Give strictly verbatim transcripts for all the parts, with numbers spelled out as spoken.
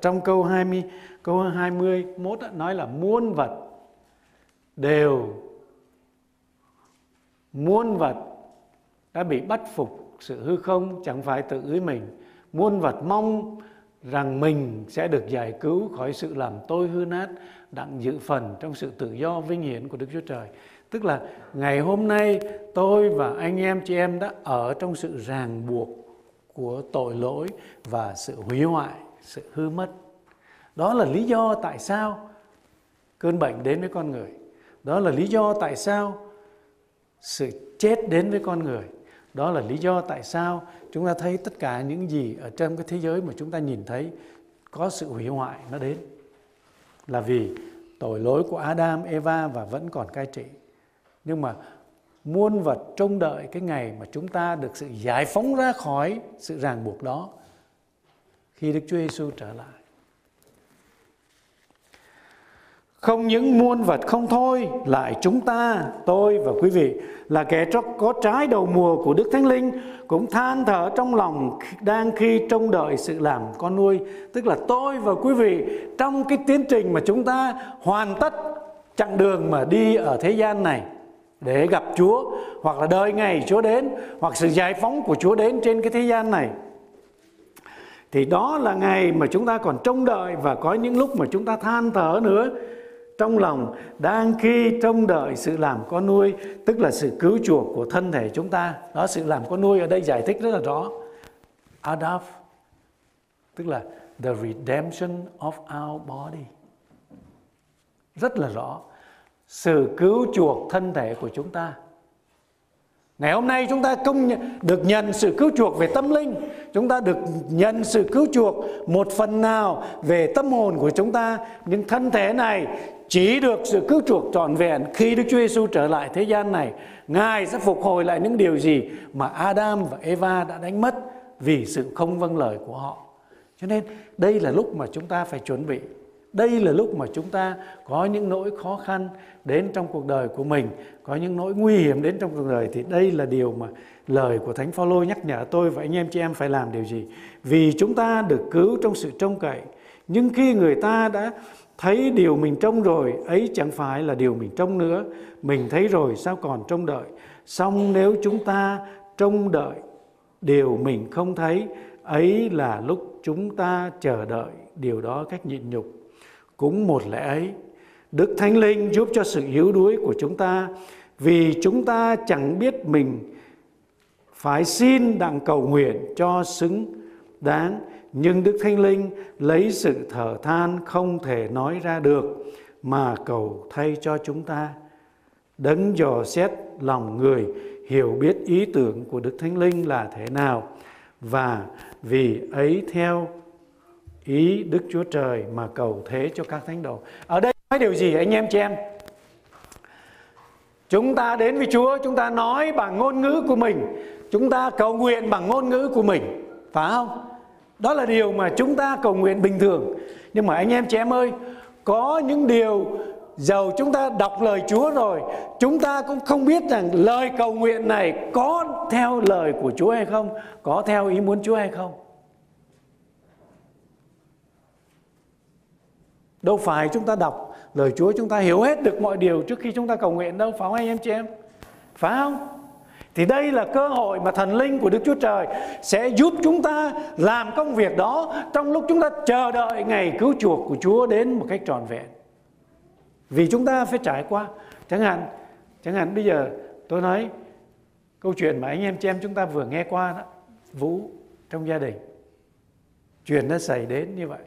Trong câu hai mươi, câu hai mươi mốt nói là muôn vật đều muôn vật đã bị bắt phục sự hư không, chẳng phải tự ý mình. Muôn vật mong rằng mình sẽ được giải cứu khỏi sự làm tôi hư nát, đặng dự phần trong sự tự do vinh hiển của Đức Chúa Trời. Tức là ngày hôm nay tôi và anh em chị em đã ở trong sự ràng buộc của tội lỗi và sự hủy hoại, sự hư mất. Đó là lý do tại sao cơn bệnh đến với con người. Đó là lý do tại sao sự chết đến với con người. Đó là lý do tại sao chúng ta thấy tất cả những gì ở trong cái thế giới mà chúng ta nhìn thấy có sự hủy hoại nó đến. Là vì tội lỗi của Adam, Eva và vẫn còn cai trị. Nhưng mà muôn vật trông đợi cái ngày mà chúng ta được sự giải phóng ra khỏi sự ràng buộc đó, khi Đức Chúa Giêsu trở lại. Không những muôn vật không thôi, lại chúng ta, tôi và quý vị, là kẻ có trái đầu mùa của Đức Thánh Linh, cũng than thở trong lòng đang khi trông đợi sự làm con nuôi. Tức là tôi và quý vị, trong cái tiến trình mà chúng ta hoàn tất chặng đường mà đi ở thế gian này để gặp Chúa, hoặc là đợi ngày Chúa đến, hoặc sự giải phóng của Chúa đến trên cái thế gian này, thì đó là ngày mà chúng ta còn trông đợi, và có những lúc mà chúng ta than thở nữa trong lòng đang khi trông đợi sự làm con nuôi, tức là sự cứu chuộc của thân thể chúng ta. Đó, sự làm con nuôi ở đây giải thích rất là rõ. Adoption, tức là the redemption of our body. Rất là rõ, sự cứu chuộc thân thể của chúng ta. Ngày hôm nay chúng ta công nhận, được nhận sự cứu chuộc về tâm linh. Chúng ta được nhận sự cứu chuộc một phần nào về tâm hồn của chúng ta. Nhưng thân thể này chỉ được sự cứu chuộc trọn vẹn khi Đức Chúa Giêsu trở lại thế gian này. Ngài sẽ phục hồi lại những điều gì mà Adam và Eva đã đánh mất vì sự không vâng lời của họ. Cho nên đây là lúc mà chúng ta phải chuẩn bị. Đây là lúc mà chúng ta có những nỗi khó khăn đến trong cuộc đời của mình, có những nỗi nguy hiểm đến trong cuộc đời, thì đây là điều mà lời của Thánh Phaolô nhắc nhở tôi và anh em chị em phải làm điều gì. Vì chúng ta được cứu trong sự trông cậy, nhưng khi người ta đã thấy điều mình trông rồi, ấy chẳng phải là điều mình trông nữa. Mình thấy rồi sao còn trông đợi? Song nếu chúng ta trông đợi điều mình không thấy, ấy là lúc chúng ta chờ đợi điều đó cách nhịn nhục. Cũng một lẽ ấy, Đức Thánh Linh giúp cho sự yếu đuối của chúng ta, vì chúng ta chẳng biết mình phải xin đặng cầu nguyện cho xứng đáng, nhưng Đức Thánh Linh lấy sự thở than không thể nói ra được mà cầu thay cho chúng ta. Đấng dò xét lòng người hiểu biết ý tưởng của Đức Thánh Linh là thế nào, và vì ấy theo ý Đức Chúa Trời mà cầu thế cho các thánh đồ. Ở đây nói điều gì anh em chị em? Chúng ta đến với Chúa, chúng ta nói bằng ngôn ngữ của mình, chúng ta cầu nguyện bằng ngôn ngữ của mình, phải không? Đó là điều mà chúng ta cầu nguyện bình thường. Nhưng mà anh em chị em ơi, có những điều dầu chúng ta đọc lời Chúa rồi, chúng ta cũng không biết rằng lời cầu nguyện này có theo lời của Chúa hay không, có theo ý muốn Chúa hay không. Đâu phải chúng ta đọc lời Chúa chúng ta hiểu hết được mọi điều trước khi chúng ta cầu nguyện đâu, phải không anh em chị em? Phải không? Thì đây là cơ hội mà thần linh của Đức Chúa Trời sẽ giúp chúng ta làm công việc đó trong lúc chúng ta chờ đợi ngày cứu chuộc của Chúa đến một cách trọn vẹn. Vì chúng ta phải trải qua. Chẳng hạn, chẳng hạn bây giờ tôi nói câu chuyện mà anh em chị em chúng ta vừa nghe qua đó, Vũ trong gia đình. Chuyện nó xảy đến như vậy.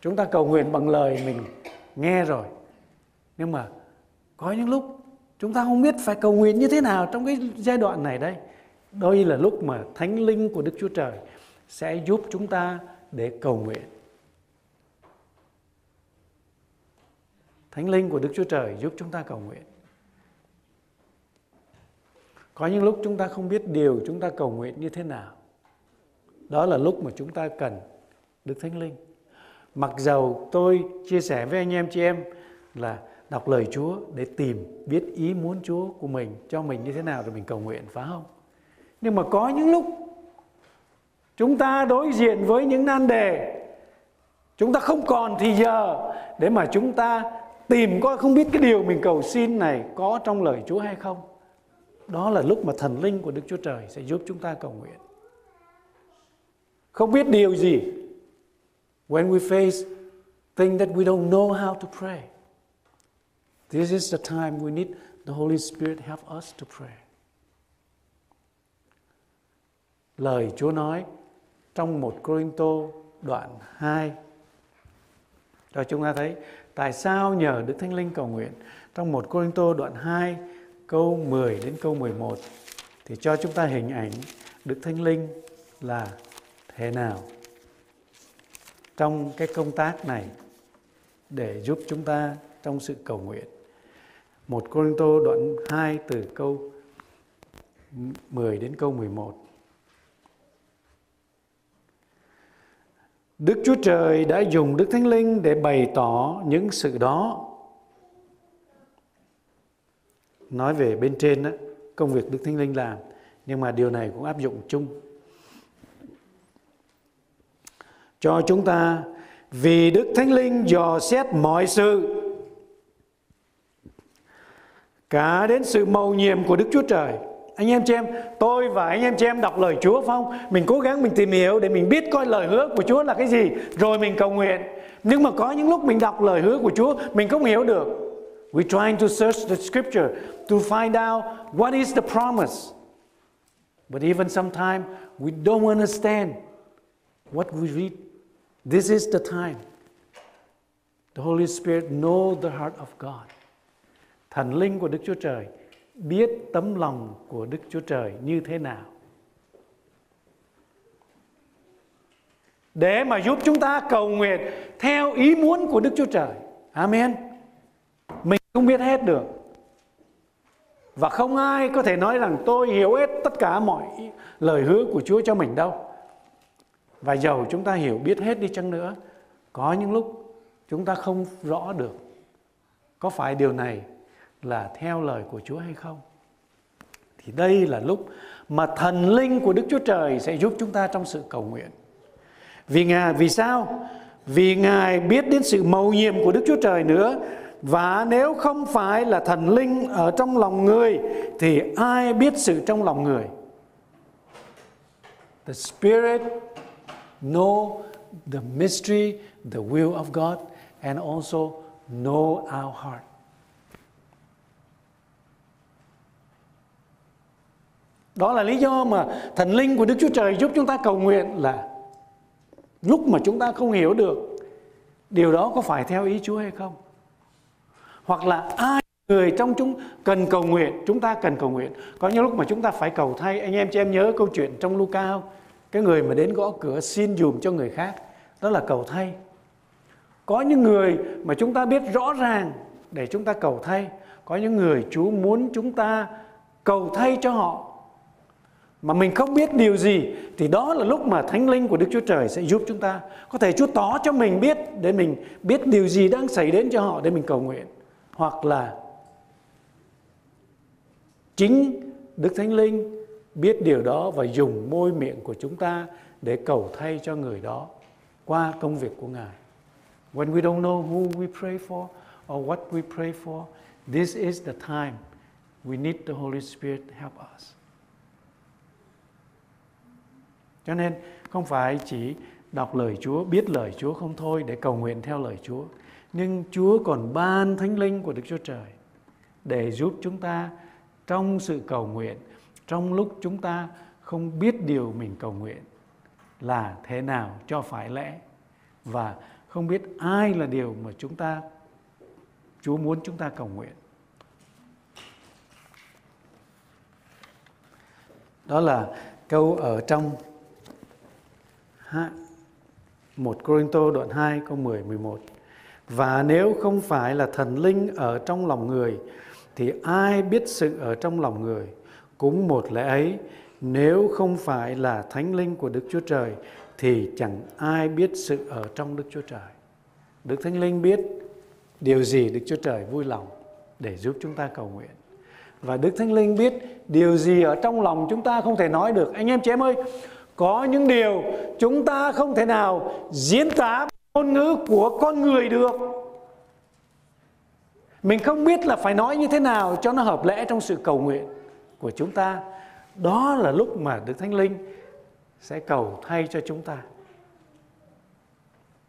Chúng ta cầu nguyện bằng lời mình nghe rồi. Nhưng mà có những lúc chúng ta không biết phải cầu nguyện như thế nào trong cái giai đoạn này đây. Đây là lúc mà Thánh Linh của Đức Chúa Trời sẽ giúp chúng ta để cầu nguyện. Thánh Linh của Đức Chúa Trời giúp chúng ta cầu nguyện. Có những lúc chúng ta không biết điều chúng ta cầu nguyện như thế nào. Đó là lúc mà chúng ta cần Đức Thánh Linh. Mặc dầu tôi chia sẻ với anh em chị em là đọc lời Chúa để tìm biết ý muốn Chúa của mình cho mình như thế nào rồi mình cầu nguyện, phải không? Nhưng mà có những lúc Chúng ta đối diện với những nan đề, chúng ta không còn thì giờ để mà chúng ta tìm coi không biết cái điều mình cầu xin này có trong lời Chúa hay không. Đó là lúc mà thần linh của Đức Chúa Trời sẽ giúp chúng ta cầu nguyện. Không biết điều gì. When we face things that we don't know how to pray, this is the time we need the Holy Spirit help us to pray. Lời Chúa nói trong một Cô-rinh-tô đoạn hai. Rồi chúng ta thấy tại sao nhờ Đức Thánh Linh cầu nguyện. Trong một Cô-rinh-tô đoạn hai câu mười đến câu mười một thì cho chúng ta hình ảnh Đức Thánh Linh là thế nào trong cái công tác này để giúp chúng ta trong sự cầu nguyện. một Cô-rinh-tô đoạn hai từ câu mười đến câu mười một. Đức Chúa Trời đã dùng Đức Thánh Linh để bày tỏ những sự đó. Nói về bên trên đó, công việc Đức Thánh Linh làm, nhưng mà điều này cũng áp dụng chung cho chúng ta. Vì Đức Thánh Linh dò xét mọi sự, cả đến sự mầu nhiệm của Đức Chúa Trời. Anh em chị em, tôi và anh em chị em đọc lời Chúa phải không? Mình cố gắng mình tìm hiểu để mình biết coi lời hứa của Chúa là cái gì, rồi mình cầu nguyện. Nhưng mà có những lúc mình đọc lời hứa của Chúa, mình không hiểu được. We trying to search the scripture to find out what is the promise. But even sometimes we don't understand what we read. This is the time. The Holy Spirit knows the heart of God. Thần Linh của Đức Chúa Trời biết tấm lòng của Đức Chúa Trời như thế nào, để mà giúp chúng ta cầu nguyện theo ý muốn của Đức Chúa Trời. Amen. Mình không biết hết được, và không ai có thể nói rằng tôi hiểu hết tất cả mọi lời hứa của Chúa cho mình đâu. Và dầu chúng ta hiểu biết hết đi chăng nữa, có những lúc chúng ta không rõ được có phải điều này là theo lời của Chúa hay không. Thì đây là lúc mà thần linh của Đức Chúa Trời sẽ giúp chúng ta trong sự cầu nguyện. Vì Ngài, vì sao? Vì Ngài biết đến sự mầu nhiệm của Đức Chúa Trời nữa. Và nếu không phải là thần linh ở trong lòng người thì ai biết sự trong lòng người? The Spirit know the mystery, the will of God, and also know our heart. Đó là lý do mà thần linh của Đức Chúa Trời giúp chúng ta cầu nguyện, là lúc mà chúng ta không hiểu được điều đó có phải theo ý Chúa hay không. Hoặc là ai người trong chúng cần cầu nguyện, chúng ta cần cầu nguyện. Có những lúc mà chúng ta phải cầu thay. Anh em chị em nhớ câu chuyện trong Luca không? Cái người mà đến gõ cửa xin dùm cho người khác, đó là cầu thay. Có những người mà chúng ta biết rõ ràng để chúng ta cầu thay. Có những người Chúa muốn chúng ta cầu thay cho họ mà mình không biết điều gì, thì đó là lúc mà Thánh Linh của Đức Chúa Trời sẽ giúp chúng ta. Có thể Chúa tỏ cho mình biết để mình biết điều gì đang xảy đến cho họ để mình cầu nguyện. Hoặc là chính Đức Thánh Linh biết điều đó và dùng môi miệng của chúng ta để cầu thay cho người đó qua công việc của Ngài. When we don't know who we pray for or what we pray for, this is the time we need the Holy Spirit help us. Cho nên không phải chỉ đọc lời Chúa, biết lời Chúa không thôi để cầu nguyện theo lời Chúa. Nhưng Chúa còn ban Thánh Linh của Đức Chúa Trời để giúp chúng ta trong sự cầu nguyện, trong lúc chúng ta không biết điều mình cầu nguyện là thế nào cho phải lẽ, và không biết ai là điều mà chúng ta, Chúa muốn chúng ta cầu nguyện. Đó là câu ở trong một Cô-rinh-tô đoạn hai câu mười mười một. Và nếu không phải là thần linh ở trong lòng người thì ai biết sự ở trong lòng người? Cũng một lẽ ấy, nếu không phải là Thánh Linh của Đức Chúa Trời thì chẳng ai biết sự ở trong Đức Chúa Trời. Đức Thánh Linh biết điều gì Đức Chúa Trời vui lòng để giúp chúng ta cầu nguyện. Và Đức Thánh Linh biết điều gì ở trong lòng chúng ta không thể nói được. Anh em chị em ơi, Có những điều chúng ta không thể nào diễn tả ngôn ngữ của con người được. Mình không biết là phải nói như thế nào cho nó hợp lẽ trong sự cầu nguyện của chúng ta. Đó là lúc mà Đức Thánh Linh sẽ cầu thay cho chúng ta.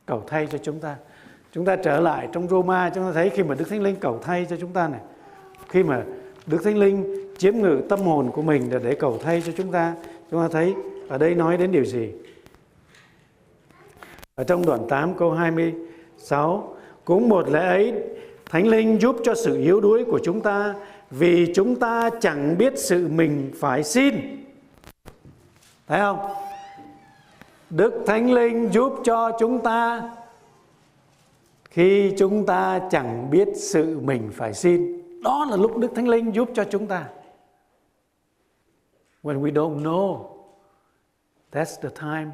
Cầu thay cho chúng ta. Chúng ta trở lại trong Roma, chúng ta thấy khi mà Đức Thánh Linh cầu thay cho chúng ta này, khi mà Đức Thánh Linh chiếm ngự tâm hồn của mình để, để cầu thay cho chúng ta, chúng ta thấy ở đây nói đến điều gì? Ở trong đoạn tám câu hai mươi sáu, cũng một lẽ ấy, Thánh Linh giúp cho sự yếu đuối của chúng ta, vì chúng ta chẳng biết sự mình phải xin. Thấy không? Đức Thánh Linh giúp cho chúng ta khi chúng ta chẳng biết sự mình phải xin. Đó là lúc Đức Thánh Linh giúp cho chúng ta. When we don't know, that's the time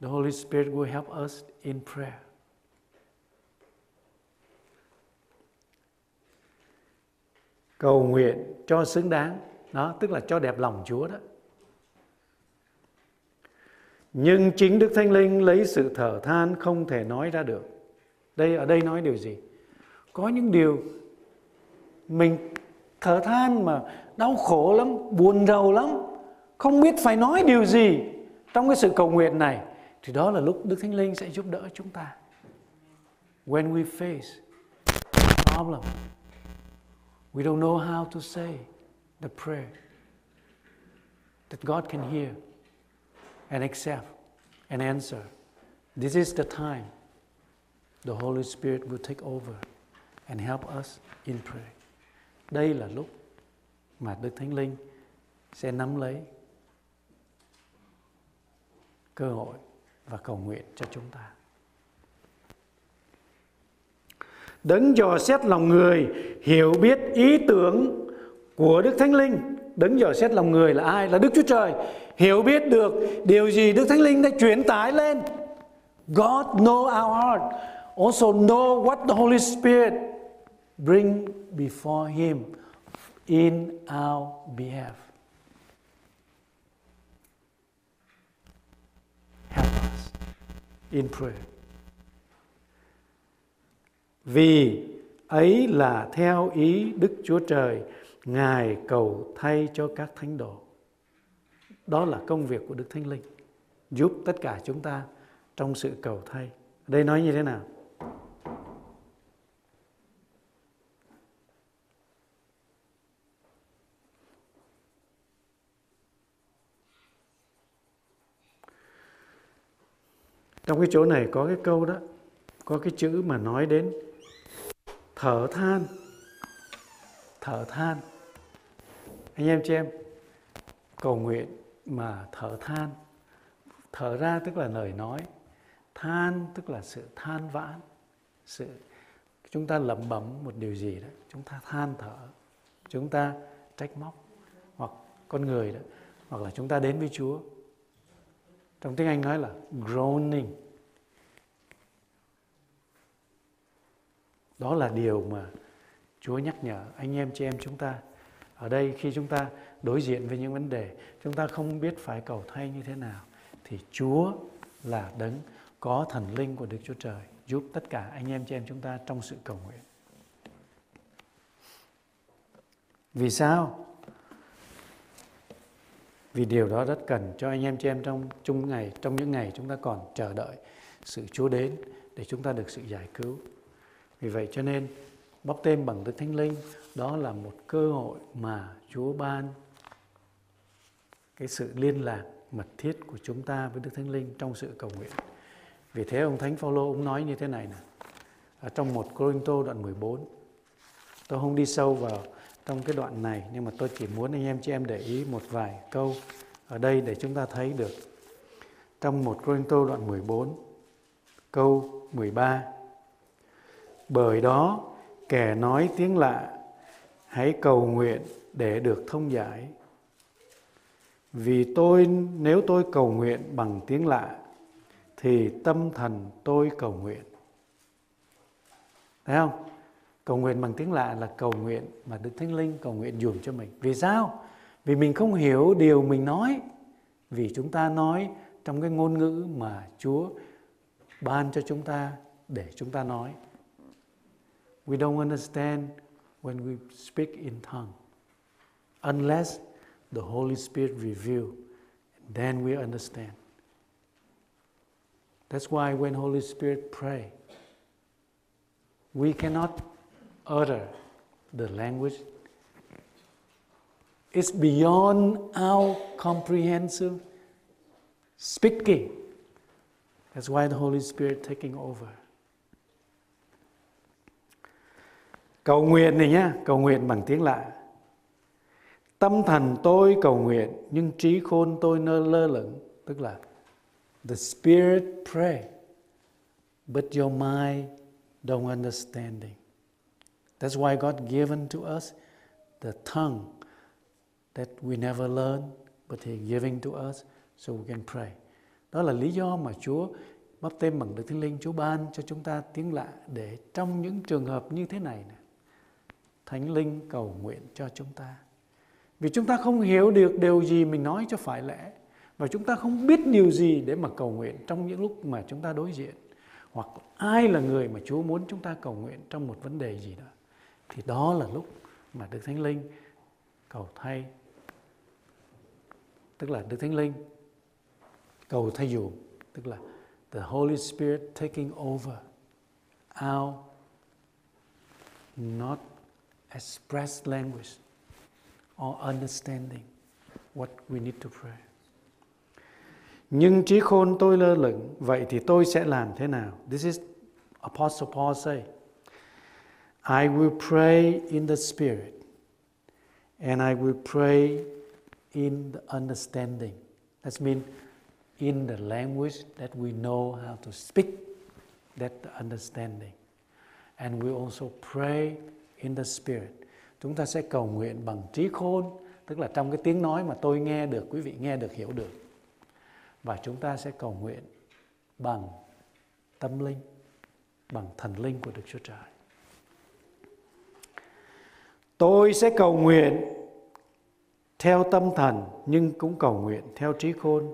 the Holy Spirit will help us in prayer. Cầu nguyện cho xứng đáng. Đó, tức là cho đẹp lòng Chúa đó. Nhưng chính Đức Thánh Linh lấy sự thở than không thể nói ra được. Đây, ở đây nói điều gì? Có những điều mình thở than mà đau khổ lắm, buồn rầu lắm, không biết phải nói điều gì trong cái sự cầu nguyện này. Thì đó là lúc Đức Thánh Linh sẽ giúp đỡ chúng ta. When we face problem, we don't know how to say the prayer that God can hear and accept and answer. This is the time the Holy Spirit will take over and help us in prayer. Đây là lúc mà Đức Thánh Linh sẽ nắm lấy cơ hội và cầu nguyện cho chúng ta. Đấng dò xét lòng người, hiểu biết ý tưởng của Đức Thánh Linh. Đấng dò xét lòng người là ai? Là Đức Chúa Trời. Hiểu biết được điều gì Đức Thánh Linh đã truyền tải lên. God know our heart, also know what the Holy Spirit bring before Him in our behalf. Help us in prayer. Vì ấy là theo ý Đức Chúa Trời, Ngài cầu thay cho các thánh đồ. Đó là công việc của Đức Thánh Linh, giúp tất cả chúng ta trong sự cầu thay. Ở đây nói như thế nào? Trong cái chỗ này có cái câu đó, có cái chữ mà nói đến thở than. Thở than. Anh em chị em, cầu nguyện mà thở than. Thở ra tức là lời nói, than tức là sự than vãn, sự chúng ta lẩm bẩm một điều gì đó, chúng ta than thở, chúng ta trách móc hoặc con người đó, hoặc là chúng ta đến với Chúa. Trong tiếng Anh nói là groaning. Đó là điều mà Chúa nhắc nhở anh em chị em chúng ta. Ở đây khi chúng ta đối diện với những vấn đề, chúng ta không biết phải cầu thay như thế nào, thì Chúa là đấng có thần linh của Đức Chúa Trời giúp tất cả anh em chị em chúng ta trong sự cầu nguyện. Vì sao? Vì điều đó rất cần cho anh em chị em trong, trong, ngày, trong những ngày chúng ta còn chờ đợi sự Chúa đến để chúng ta được sự giải cứu. Vì vậy cho nên báp têm bằng Đức Thánh Linh đó là một cơ hội mà Chúa ban cái sự liên lạc mật thiết của chúng ta với Đức Thánh Linh trong sự cầu nguyện. Vì thế ông Thánh Phao-lô ông nói như thế này nè, ở trong một Cô-rinh-tô đoạn mười bốn. Tôi không đi sâu vào trong cái đoạn này, nhưng mà tôi chỉ muốn anh em chị em để ý một vài câu ở đây để chúng ta thấy được. Trong một Cô-rinh-tô đoạn mười bốn câu mười ba. Bởi đó kẻ nói tiếng lạ hãy cầu nguyện để được thông giải. Vì tôi nếu tôi cầu nguyện bằng tiếng lạ thì tâm thần tôi cầu nguyện. Thấy không? Cầu nguyện bằng tiếng lạ là cầu nguyện mà Đức Thánh Linh cầu nguyện dùm cho mình. Vì sao? Vì mình không hiểu điều mình nói. Vì chúng ta nói trong cái ngôn ngữ mà Chúa ban cho chúng ta để chúng ta nói. We don't understand when we speak in tongue unless the Holy Spirit reveals, then we understand. That's why when Holy Spirit pray, we cannot utter the language. It's beyond our comprehensive speaking. That's why the Holy Spirit taking over. Cầu nguyện này nhá, cầu nguyện bằng tiếng lạ. Tâm thần tôi cầu nguyện, nhưng trí khôn tôi nơ lơ lửng. Tức là the spirit pray, but your mind don't understanding. That's why God given to us the tongue that we never learn, but He giving to us so we can pray. Đó là lý do mà Chúa báp têm bằng Đức Thánh Linh, Chúa ban cho chúng ta tiếng lạ để trong những trường hợp như thế này, Thánh Linh cầu nguyện cho chúng ta. Vì chúng ta không hiểu được điều gì mình nói cho phải lẽ, và chúng ta không biết điều gì để mà cầu nguyện trong những lúc mà chúng ta đối diện, hoặc ai là người mà Chúa muốn chúng ta cầu nguyện trong một vấn đề gì đó, thì đó là lúc mà Đức Thánh Linh cầu thay, tức là Đức Thánh Linh cầu thay dùm, tức là the Holy Spirit taking over our not expressed language or understanding what we need to pray. Nhưng trí khôn tôi lơ lửng, vậy thì tôi sẽ làm thế nào? This is Apostle Paul say, I will pray in the Spirit and I will pray in the understanding. That means in the language that we know how to speak, that the understanding. And we also pray in the Spirit. Chúng ta sẽ cầu nguyện bằng trí khôn, tức là trong cái tiếng nói mà tôi nghe được, quý vị nghe được, hiểu được. Và chúng ta sẽ cầu nguyện bằng tâm linh, bằng thần linh của Đức Chúa Trời. Tôi sẽ cầu nguyện theo tâm thần, nhưng cũng cầu nguyện theo trí khôn.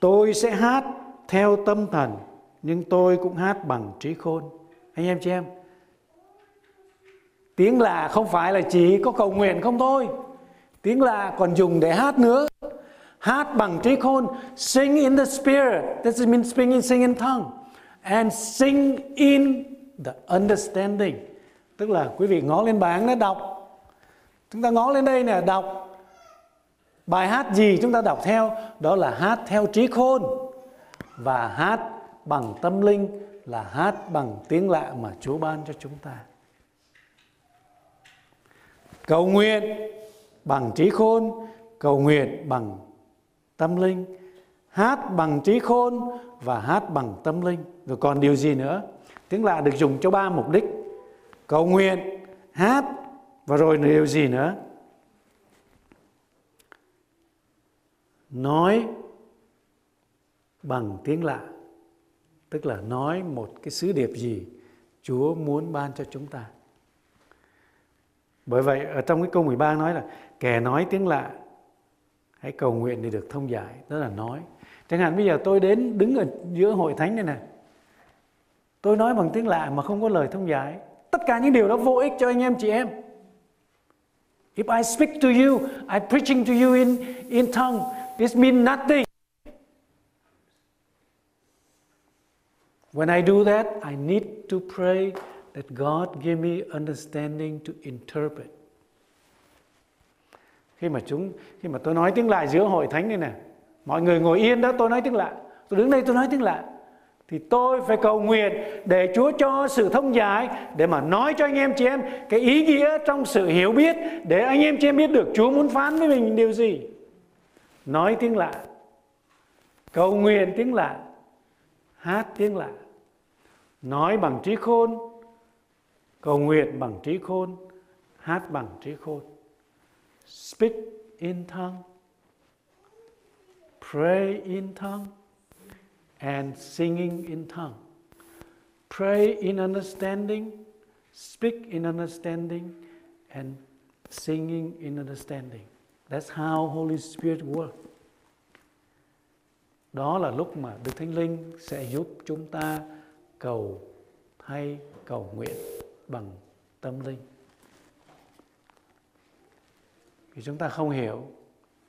Tôi sẽ hát theo tâm thần, nhưng tôi cũng hát bằng trí khôn. Anh em chị em, tiếng lạ không phải là chỉ có cầu nguyện không thôi. Tiếng lạ còn dùng để hát nữa. Hát bằng trí khôn. Sing in the Spirit. This means speaking, sing in tongue. And sing in the understanding. Tức là quý vị ngó lên bảng nó đọc. Chúng ta ngó lên đây nè, đọc. Bài hát gì chúng ta đọc theo? Đó là hát theo trí khôn. Và hát bằng tâm linh là hát bằng tiếng lạ mà Chúa ban cho chúng ta. Cầu nguyện bằng trí khôn, cầu nguyện bằng tâm linh, hát bằng trí khôn và hát bằng tâm linh. Rồi còn điều gì nữa? Tiếng lạ được dùng cho ba mục đích: cầu nguyện, hát, và rồi điều gì nữa? Nói bằng tiếng lạ, tức là nói một cái sứ điệp gì Chúa muốn ban cho chúng ta. Bởi vậy ở trong cái câu mười ba nói là kẻ nói tiếng lạ hãy cầu nguyện để được thông giải. Đó là nói. Chẳng hạn bây giờ tôi đến đứng ở giữa hội thánh này nè, tôi nói bằng tiếng lạ mà không có lời thông giải, tất cả những điều đó vô ích cho anh em chị em. If I speak to you, I preaching to you in, in tongue, this means nothing. When I do that, I need to pray that God give me understanding to interpret. Khi mà chúng, khi mà tôi nói tiếng lạ giữa hội thánh này nè, mọi người ngồi yên đó, tôi nói tiếng lạ, tôi đứng đây tôi nói tiếng lạ, thì tôi phải cầu nguyện để Chúa cho sự thông giải, để mà nói cho anh em chị em cái ý nghĩa trong sự hiểu biết, để anh em chị em biết được Chúa muốn phán với mình điều gì. Nói tiếng lạ, cầu nguyện tiếng lạ, hát tiếng lạ, nói bằng trí khôn, cầu nguyện bằng trí khôn, hát bằng trí khôn. Speak in tongue, pray in tongue, and singing in tongue. Pray in understanding, speak in understanding, and singing in understanding. That's how Holy Spirit works. Đó là lúc mà Đức Thánh Linh sẽ giúp chúng ta cầu hay cầu nguyện bằng tâm linh. Vì chúng ta không hiểu,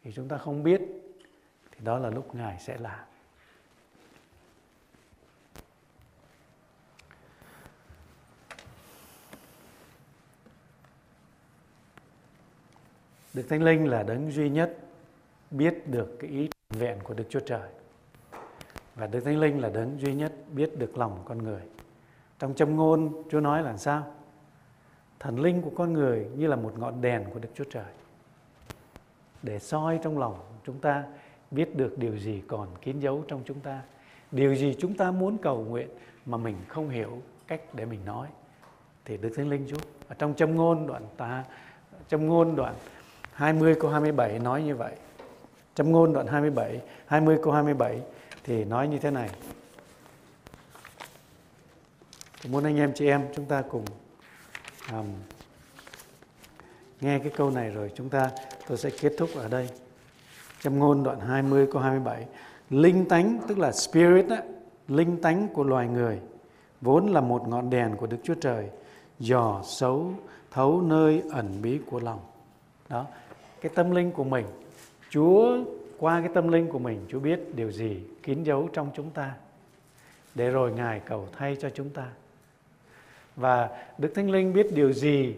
vì chúng ta không biết, thì đó là lúc Ngài sẽ làm. Đức Thánh Linh là đấng duy nhất biết được cái ý trọn vẹn của Đức Chúa Trời. Và Đức Thánh Linh là đấng duy nhất biết được lòng con người. Trong Châm Ngôn, Chúa nói là sao? Thần linh của con người như là một ngọn đèn của Đức Chúa Trời, để soi trong lòng chúng ta, biết được điều gì còn kín dấu trong chúng ta, điều gì chúng ta muốn cầu nguyện mà mình không hiểu cách để mình nói, thì Đức Thánh Linh giúp. Ở trong Châm Ngôn đoạn ta, Châm Ngôn đoạn hai mươi câu hai mươi bảy nói như vậy. Châm Ngôn đoạn hai mươi bảy, hai mươi câu hai mươi bảy thì nói như thế này. Tôi muốn anh em chị em chúng ta cùng um, nghe cái câu này rồi chúng ta tôi sẽ kết thúc ở đây. Châm Ngôn đoạn hai mươi câu hai mươi bảy. Linh tánh, tức là spirit đó, linh tánh của loài người vốn là một ngọn đèn của Đức Chúa Trời, dò sâu thấu nơi ẩn bí của lòng. Đó, cái tâm linh của mình, Chúa qua cái tâm linh của mình, Chúa biết điều gì kín dấu trong chúng ta, để rồi Ngài cầu thay cho chúng ta. Và Đức Thánh Linh biết điều gì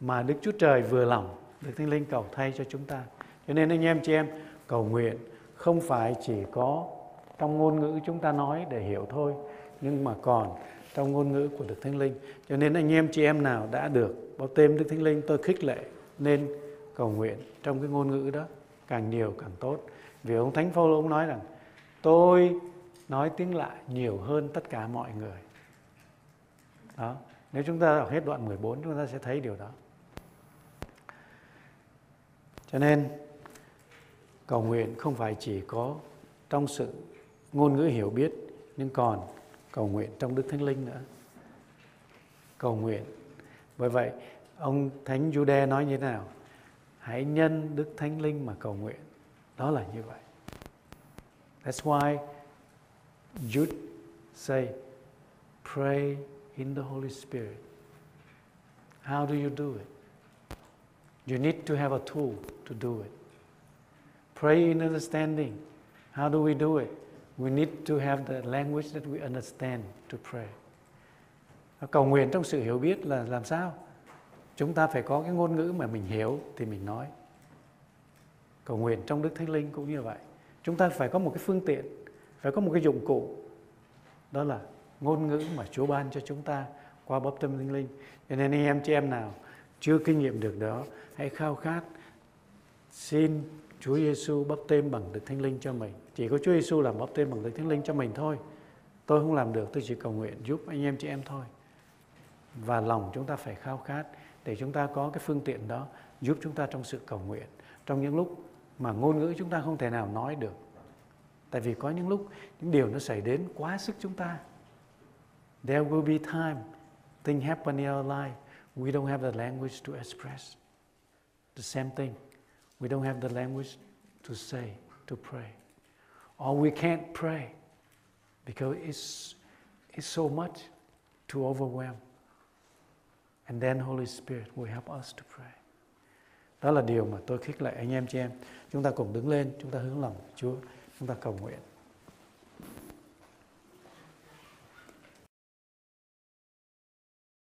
mà Đức Chúa Trời vừa lòng, Đức Thánh Linh cầu thay cho chúng ta. Cho nên anh em chị em, cầu nguyện không phải chỉ có trong ngôn ngữ chúng ta nói để hiểu thôi, nhưng mà còn trong ngôn ngữ của Đức Thánh Linh. Cho nên anh em chị em nào đã được bao têm Đức Thánh Linh, tôi khích lệ nên cầu nguyện trong cái ngôn ngữ đó, càng nhiều càng tốt. Vì ông Thánh Phaolô ông nói rằng tôi nói tiếng lạ nhiều hơn tất cả mọi người. Đó, nếu chúng ta đọc hết đoạn mười bốn chúng ta sẽ thấy điều đó. Cho nên cầu nguyện không phải chỉ có trong sự ngôn ngữ hiểu biết, nhưng còn cầu nguyện trong Đức Thánh Linh nữa. Cầu nguyện. Bởi vậy ông Thánh Giu-đê nói như thế nào? Hãy nhân Đức Thánh Linh mà cầu nguyện. Đó là như vậy. That's why Jude say, pray in the Holy Spirit. How do you do it? You need to have a tool to do it. Pray in understanding. How do we do it? We need to have the language that we understand to pray. Cầu nguyện trong sự hiểu biết là làm sao? Chúng ta phải có cái ngôn ngữ mà mình hiểu thì mình nói. Cầu nguyện trong Đức Thánh Linh cũng như vậy. Chúng ta phải có một cái phương tiện, phải có một cái dụng cụ. Đó là ngôn ngữ mà Chúa ban cho chúng ta qua báp têm Thánh Linh. Cho nên anh em chị em nào chưa kinh nghiệm được đó, hãy khao khát xin Chúa Giêsu báp têm bằng Đức Thánh Linh cho mình. Chỉ có Chúa Giêsu làm báp têm bằng Đức Thánh Linh cho mình thôi. Tôi không làm được, tôi chỉ cầu nguyện giúp anh em chị em thôi. Và lòng chúng ta phải khao khát để chúng ta có cái phương tiện đó giúp chúng ta trong sự cầu nguyện, trong những lúc mà ngôn ngữ chúng ta không thể nào nói được. Tại vì có những lúc những điều nó xảy đến quá sức chúng ta. There will be time things happen in our life. We don't have the language to express. The same thing. We don't have the language to say, to pray. Or we can't pray because it's, it's so much to overwhelm. And then Holy Spirit will help us to pray. Đó là điều mà tôi khích lệ anh em chị em. Chúng ta cùng đứng lên, chúng ta hướng lòng Chúa, chúng ta cầu nguyện.